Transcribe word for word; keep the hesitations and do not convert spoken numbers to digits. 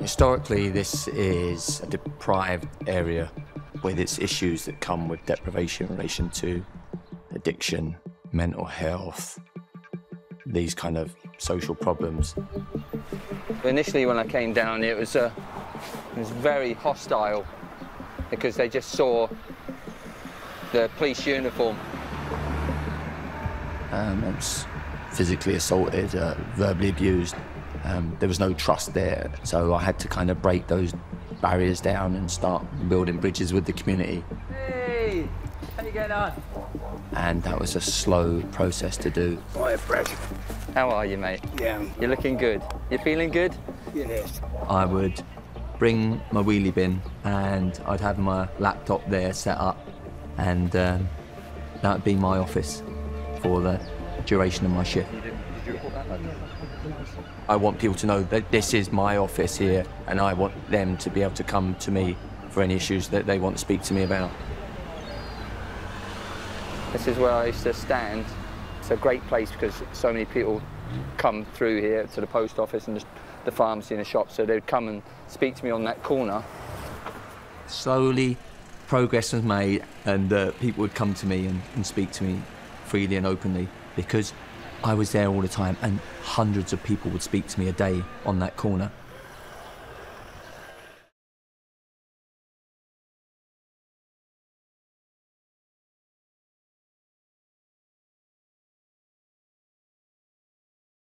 Historically, this is a deprived area with its issues that come with deprivation in relation to addiction, mental health, these kind of social problems. Initially, when I came down, it was, uh, it was very hostile because they just saw the police uniform. Um, I was physically assaulted, uh, verbally abused. Um, there was no trust there, so I had to kind of break those barriers down and start building bridges with the community. Hey, how you getting on? And that was a slow process to do. Hi, Fred. How are you, mate? Yeah. You're looking good. You feeling good? Yes. I would bring my wheelie bin, and I'd have my laptop there set up, and um, that would be my office for the duration of my shift. I want people to know that this is my office here, and I want them to be able to come to me for any issues that they want to speak to me about. This is where I used to stand. It's a great place because so many people come through here to the post office and the pharmacy and the shop, so they'd come and speak to me on that corner. Slowly, progress was made, and uh, people would come to me and, and speak to me freely and openly because I was there all the time, and hundreds of people would speak to me a day on that corner.